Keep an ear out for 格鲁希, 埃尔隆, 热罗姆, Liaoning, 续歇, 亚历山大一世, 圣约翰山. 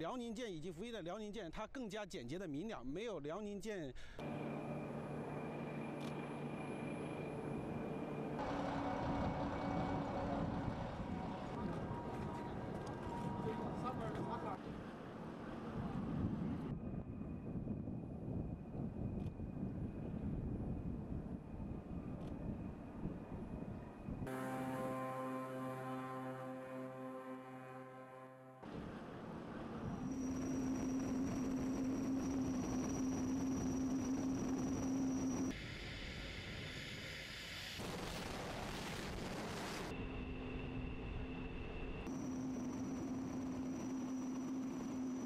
辽宁舰以及服役的辽宁舰，它更加简洁的明了，没有辽宁舰。